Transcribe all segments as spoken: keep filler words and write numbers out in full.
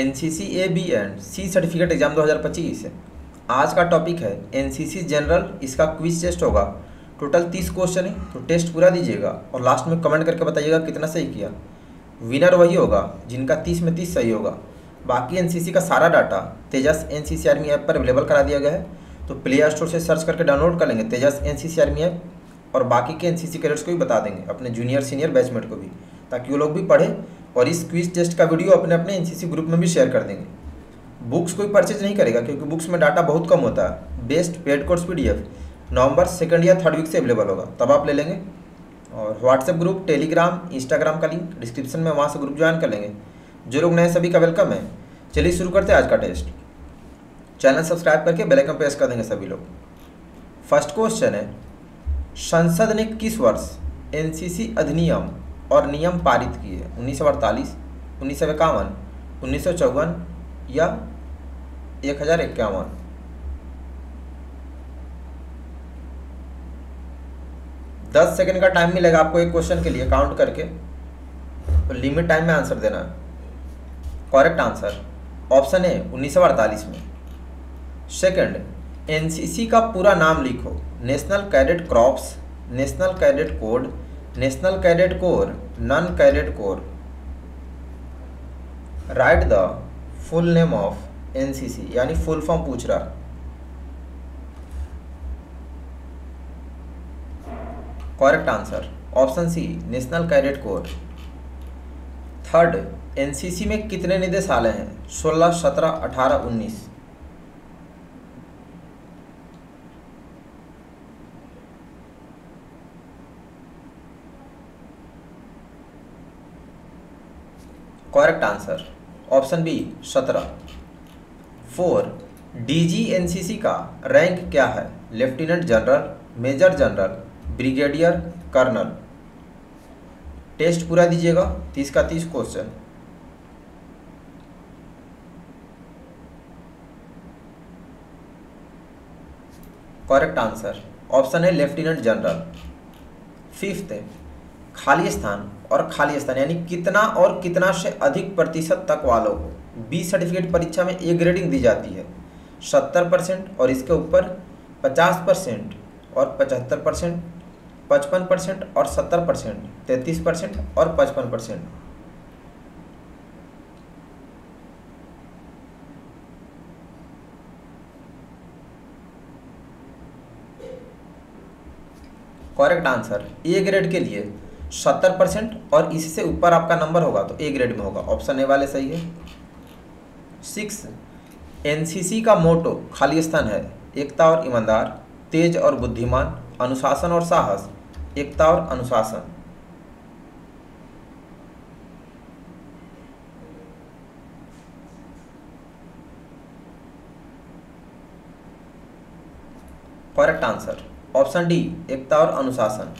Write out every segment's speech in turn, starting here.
NCC A B and C certificate exam दो हज़ार पच्चीस आज का टॉपिक है एनसीसी जनरल। इसका क्विज टेस्ट होगा, टोटल तीस क्वेश्चन है, तो टेस्ट पूरा दीजिएगा और लास्ट में कमेंट करके बताइएगा कितना सही किया। विनर वही होगा जिनका तीस में तीस सही होगा। बाकी एनसीसी का सारा data Tejas NCC army app पर अवेलेबल करा दिया गया है, तो प्ले स्टोर से सर्च करके डाउनलोड कर लेंगे तेजस एनसीसी आर्मी ऐप, और बाकी के एनसीसी कैडेट्स को भी बता देंगे, अपने जूनियर सीनियर बैचमेट को भी, ताकि वो लोग भी पढ़ें। और इस क्विज टेस्ट का वीडियो अपने अपने एनसीसी ग्रुप में भी शेयर कर देंगे। बुक्स कोई परचेज नहीं करेगा क्योंकि बुक्स में डाटा बहुत कम होता है। Best paid course PDF November second या थर्ड वीक से अवेलेबल होगा, तब आप ले लेंगे। और व्हाट्सएप ग्रुप, टेलीग्राम, इंस्टाग्राम का लिंक डिस्क्रिप्शन में, वहाँ से ग्रुप ज्वाइन कर लेंगे। जो लोग नए सभी का वेलकम है। चलिए शुरू करते हैं आज का टेस्ट। चैनल सब्सक्राइब करके बेल आइकन प्रेस कर देंगे सभी लोग। फर्स्ट क्वेश्चन है, संसद ने किस वर्ष एनसीसी अधिनियम और नियम पारित किए? उन्नीस सौ अड़तालीस, उन्नीस सौ इक्यावन, उन्नीस सौ चौवन या एक हज़ार इक्यावन? दस सेकेंड का टाइम मिलेगा आपको एक क्वेश्चन के लिए, काउंट करके, तो लिमिट टाइम में आंसर देना है। करेक्ट आंसर ऑप्शन ए उन्नीस सौ अड़तालीस में। सेकेंड, एनसीसी का पूरा नाम लिखो। National cadet crops, national cadet code, national cadet corps, non cadet corps. Right the full name of NCC, यानी फुल फॉर्म पूछ रहा है। Correct answer option C national cadet corps. Third, NCC में कितने निदेशालय हैं? सोलह, सत्रह, अठारह, उन्नीस। करेक्ट आंसर ऑप्शन बी सत्रह। फोर, डीजीएनसीसी का रैंक क्या है? Lieutenant general, major general, brigadier, colonel. Test पूरा दीजिएगा, तीस का तीस क्वेश्चन। करेक्ट आंसर ऑप्शन है लेफ्टिनेंट जनरल। फिफ्थ, खाली स्थान और खाली स्थान यानी कितना और कितना से अधिक प्रतिशत तक वालों को बी सर्टिफिकेट परीक्षा में ए ग्रेडिंग दी जाती है? सत्तर परसेंट और इसके ऊपर, पचास परसेंट और पचहत्तर परसेंट, पचपन परसेंट और सत्तर परसेंट, तैंतीस परसेंट और पचपन percent. Correct answer A grade के लिए सत्तर परसेंट और इससे ऊपर आपका नंबर होगा तो ए ग्रेड में होगा। ऑप्शन ए वाले सही है। सिक्स, एनसीसी का मोटो खाली स्थान है। एकता और ईमानदार, तेज और बुद्धिमान, अनुशासन और साहस। एकता और अनुशासन। करेक्ट आंसर ऑप्शन डी एकता और अनुशासन।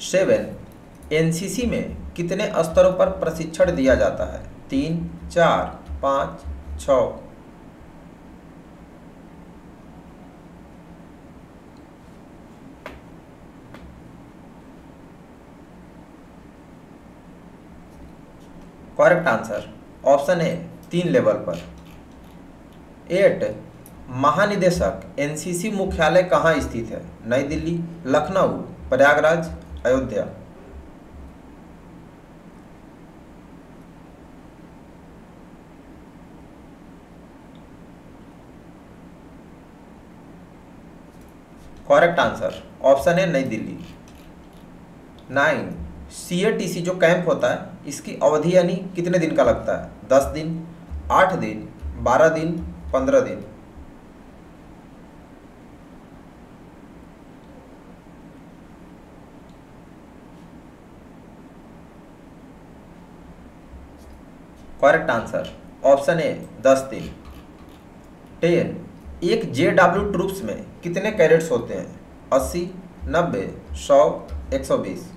सेवन, एनसीसी में कितने स्तरों पर प्रशिक्षण दिया जाता है? तीन, चार, पाँच, छ। करेक्ट आंसर ऑप्शन ए तीन लेवल पर। एट, महानिदेशक एनसीसी मुख्यालय कहाँ स्थित है? नई Delhi, Lucknow, Prayagraj, Ayodhya. Correct answer option है नई दिल्ली। नाइन, सीएटीसी जो कैंप होता है इसकी अवधि यानी कितने दिन का लगता है? दस दिन, आठ दिन, बारह दिन, पंद्रह दिन। करेक्ट आंसर ऑप्शन ए दस दिन। टेन, एक जेडब्ल्यू ट्रूप्स में कितने कैडेट्स होते हैं? अस्सी, नब्बे, सौ, एक सौ बीस।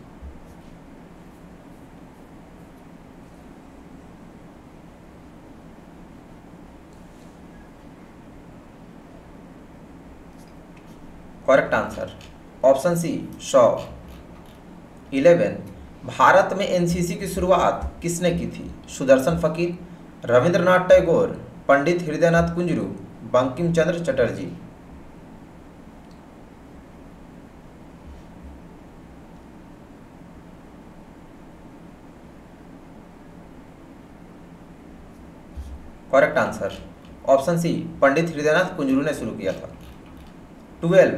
करेक्ट आंसर ऑप्शन सी सौ। इलेवन, भारत में एनसीसी की शुरुआत किसने की थी? Sudarshan Fakir, Rabindranath Tagore, Pandit Hridaynath Kunzru, Bankim Chandra Chatterjee. Correct answer option C Pandit Hridaynath Kunzru ने शुरू किया था। ट्वेल्व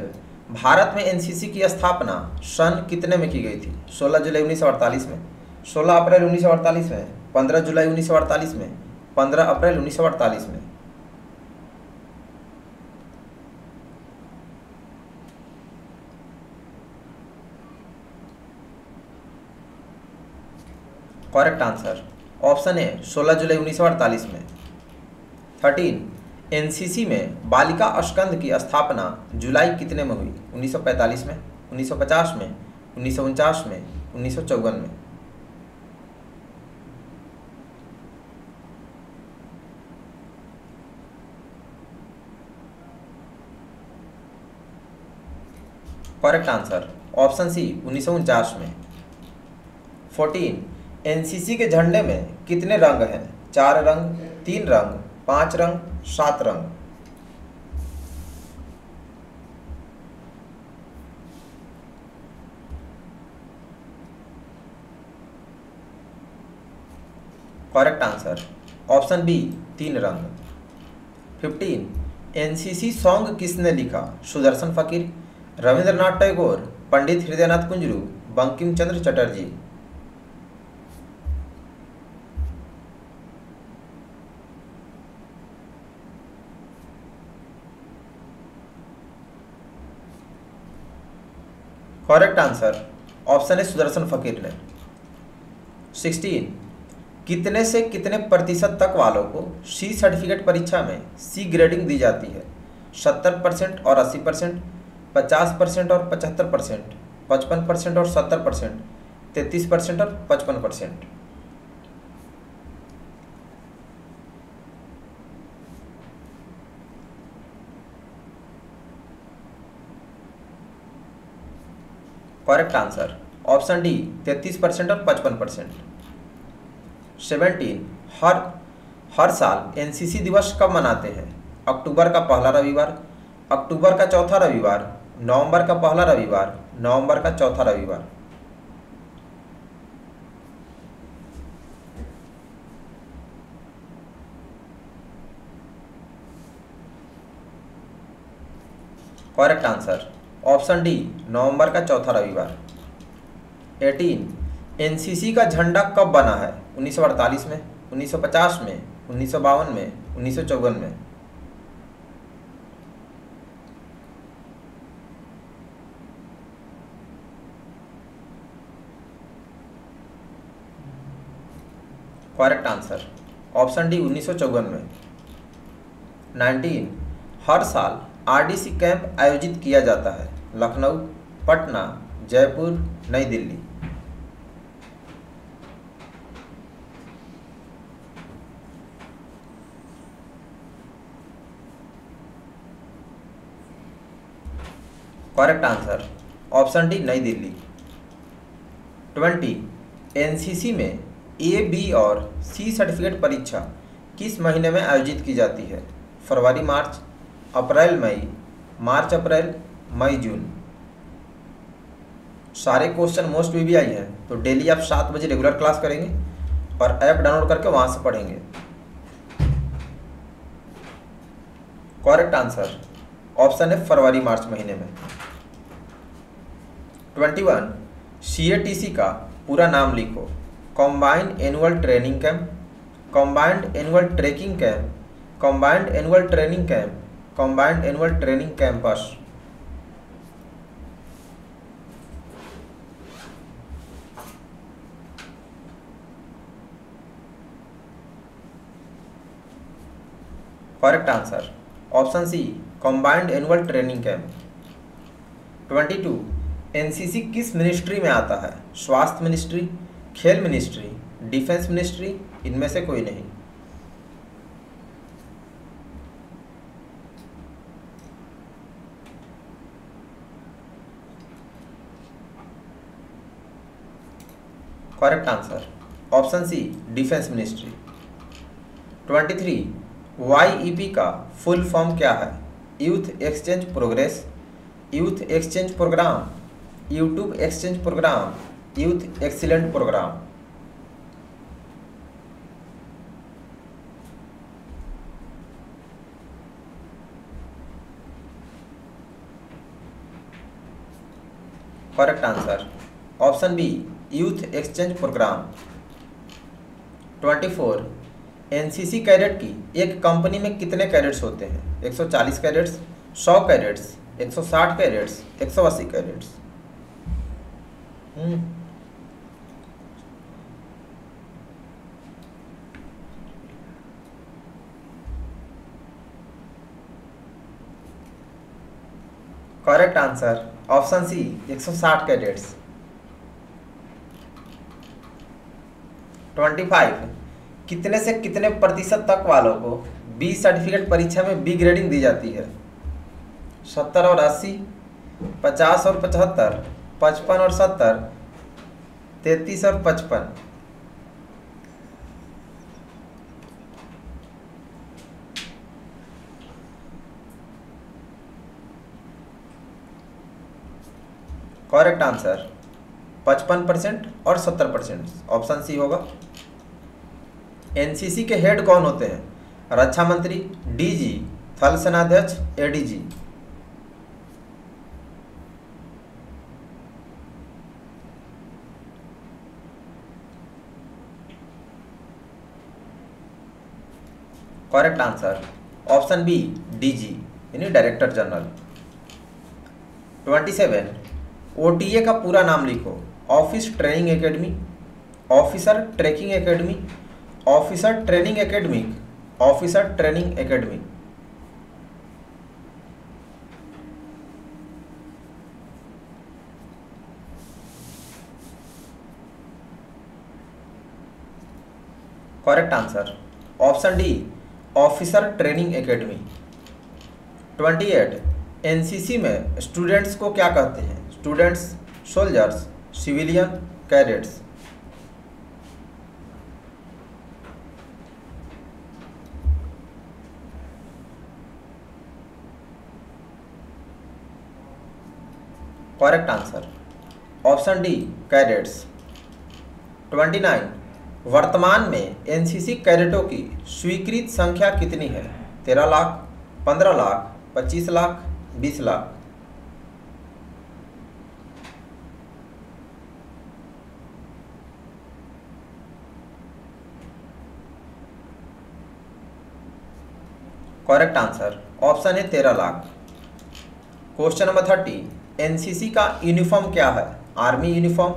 भारत में एनसीसी की स्थापना सन कितने में की गई थी? सोलह जुलाई उन्नीस सौ अड़तालीस में, सोलह अप्रैल उन्नीस सौ अड़तालीस में, पंद्रह जुलाई उन्नीस सौ अड़तालीस में, पंद्रह अप्रैल उन्नीस सौ अड़तालीस में। करेक्ट आंसर ऑप्शन ए सोलह जुलाई उन्नीस सौ अड़तालीस में। थर्टीन एनसीसी में बालिका स्कंद की स्थापना जुलाई कितने में हुई? उन्नीस सौ पैंतालीस में, उन्नीस सौ पचास में, उन्नीस सौ उनचास में, उन्नीस सौ चौवन में। करेक्ट आंसर ऑप्शन सी उन्नीस सौ उनचास में। फोर्टीन एनसीसी के झंडे में कितने रंग हैं? चार रंग, तीन रंग, पांच रंग, सात रंग। करेक्ट आंसर ऑप्शन बी तीन रंग। फिफ्टीन एनसीसी सॉन्ग किसने लिखा? Sudarshan Fakir, Rabindranath Tagore, Pandit Hridaynath Kunzru, Bankim Chandra Chatterjee. Correct answer option है सुदर्शन फकीर ने। सिक्सटीन कितने से कितने प्रतिशत तक वालों को सी सर्टिफिकेट परीक्षा में सी ग्रेडिंग दी जाती है? सत्तर परसेंट और अस्सी परसेंट, पचास परसेंट और पचहत्तर परसेंट, पचपन परसेंट और सत्तर परसेंट, तैंतीस परसेंट और पचपन percent. Correct answer option D तैंतीस परसेंट और पचपन परसेंट। सेवेंटीन हर हर साल एनसीसी दिवस कब मनाते हैं? अक्टूबर का पहला रविवार, अक्टूबर का चौथा रविवार, नवंबर का पहला रविवार, नवंबर का चौथा रविवार। करेक्ट आंसर ऑप्शन डी नवंबर का चौथा रविवार। अठारह एनसीसी का झंडा कब बना है? उन्नीस सौ अड़तालीस में, उन्नीस सौ पचास में, उन्नीस सौ बावन में, उन्नीस सौ चौवन में। करेक्ट आंसर ऑप्शन डी उन्नीस सौ चौवन में। नाइनटीन हर साल आरडीसी कैंप आयोजित किया जाता है? लखनऊ, पटना, जयपुर, नई Delhi. Correct answer option D नई दिल्ली। ट्वेंटी एनसीसी में ए, बी और सी सर्टिफिकेट परीक्षा किस महीने में आयोजित की जाती है? फरवरी, मार्च, अप्रैल, मई, मार्च, अप्रैल, मई, जून। सारे क्वेश्चन मोस्ट वीवीआई हैं, तो डेली आप सात बजे रेगुलर क्लास करेंगे और ऐप डाउनलोड करके वहाँ से पढ़ेंगे। करेक्ट आंसर ऑप्शन है फरवरी मार्च महीने में। Twenty one C A T C का पूरा नाम लिखो। Combined annual training camp, combined annual trekking camp, combined annual training camp, combined annual training campus. Correct answer option C combined annual training camp. Twenty two NCC किस ministry में आता है? स्वास्थ्य ministry, खेल मिनिस्ट्री, डिफेंस मिनिस्ट्री, इनमें से कोई नहीं। Correct answer option C defence ministry. तेईस वाई ई पी का फुल फॉर्म क्या है? Youth exchange progress, youth exchange programme, YouTube exchange programme, youth excellent programme. Correct answer option B youth exchange programme. चौबीस NCC cadet की एक company में कितने cadets होते हैं? एक सौ चालीस कैडेट्स, सौ कैडेट्स, एक सौ साठ कैडेट्स, एक सौ अस्सी cadets. Hmm correct answer option C एक सौ साठ कैडेट्स। पच्चीस कितने से कितने प्रतिशत तक वालों को बी सर्टिफिकेट परीक्षा में बी ग्रेडिंग दी जाती है? सत्तर और अस्सी, पचास और पचहत्तर, पचपन और सत्तर, तैंतीस और पचपन। करेक्ट आंसर पचपन परसेंट और सत्तर परसेंट ऑप्शन सी होगा। एनसीसी के हेड कौन होते हैं? रक्षा मंत्री, डीजी, थल सेनाध्यक्ष, ADG. Correct answer option B DG यानी डायरेक्टर जनरल। सत्ताईस ओटीए का पूरा नाम लिखो। Office training academy, officer tracking academy, officer training academic, officer training academy. Correct answer option D officer training academy. अट्ठाईस एनसीसी में स्टूडेंट्स को क्या कहते हैं? Students, soldiers, civilian, cadets. Correct answer option D cadets. उनतीस वर्तमान में एनसीसी कैडेटों की स्वीकृत संख्या कितनी है? तेरह लाख, पंद्रह लाख, पच्चीस लाख, बीस लाख। करेक्ट आंसर ऑप्शन है तेरह lakh. Question number thirty NCC का यूनिफॉर्म क्या है? Army uniform,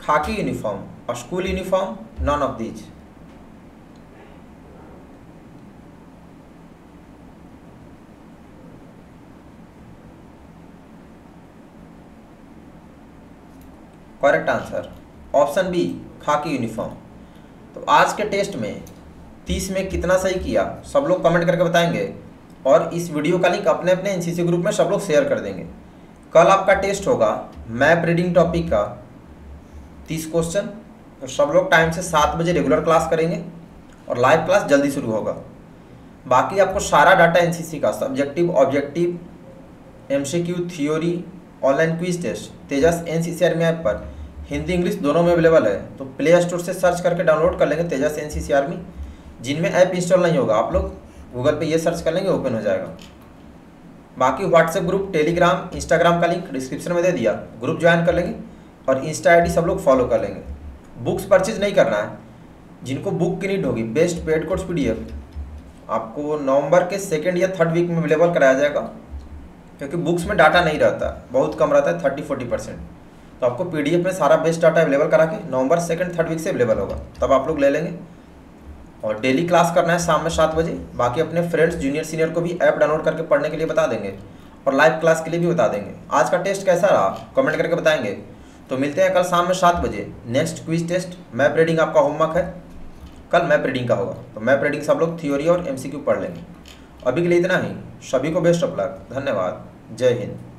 khaki uniform, school uniform, none of these. Correct answer option B khaki uniform. तो आज के टेस्ट में तीस में कितना सही किया सब लोग कमेंट करके बताएंगे और इस वीडियो का लिंक अपने अपने एनसीसी ग्रुप में सब लोग शेयर कर देंगे। कल आपका टेस्ट होगा मैप रीडिंग टॉपिक का तीस क्वेश्चन और सब लोग टाइम से सात बजे रेगुलर क्लास करेंगे और लाइव क्लास जल्दी शुरू होगा। बाकी आपको सारा डाटा एनसीसी का subjective, objective, MCQ, theory, online quiz test Tejas NCC army app पर हिंदी इंग्लिश दोनों में अवेलेबल है। तो प्ले स्टोर से सर्च करके डाउनलोड कर लेंगे तेजस एनसीसी आर्मी। जिनमें ऐप इंस्टॉल नहीं होगा आप लोग गूगल पे ये सर्च कर लेंगे, ओपन हो जाएगा। बाकी व्हाट्सएप ग्रुप, टेलीग्राम, इंस्टाग्राम का लिंक डिस्क्रिप्शन में दे दिया, ग्रुप ज्वाइन कर लेंगे और इंस्टा आईडी सब लोग फॉलो कर लेंगे। बुक्स परचेज नहीं करना है, जिनको बुक की नीड होगी बेस्ट पेड कोर्स पीडीएफ आपको नवंबर के सेकेंड या थर्ड वीक में अवेलेबल कराया जाएगा क्योंकि बुक्स में डाटा नहीं रहता, बहुत कम रहता है थर्टी फोर्टी परसेंट। तो आपको पीडीएफ में सारा बेस्ट डाटा अवेलेबल करा के नवंबर सेकेंड थर्ड वीक से अवेलेबल होगा, तब आप लोग ले लेंगे। और डेली क्लास करना है शाम में सात बजे। बाकी अपने फ्रेंड्स, जूनियर, सीनियर को भी ऐप डाउनलोड करके पढ़ने के लिए बता देंगे और लाइव क्लास के लिए भी बता देंगे। आज का टेस्ट कैसा रहा कमेंट करके बताएंगे। तो मिलते हैं कल शाम में सात बजे next quiz test. Map reading आपका होमवर्क है, कल मैप रीडिंग का होगा। तो मैप रीडिंग सब लोग थ्योरी और एमसीक्यू पढ़ लेंगे। अभी के लिए इतना ही, सभी को बेस्ट ऑफ लक, धन्यवाद, जय हिंद।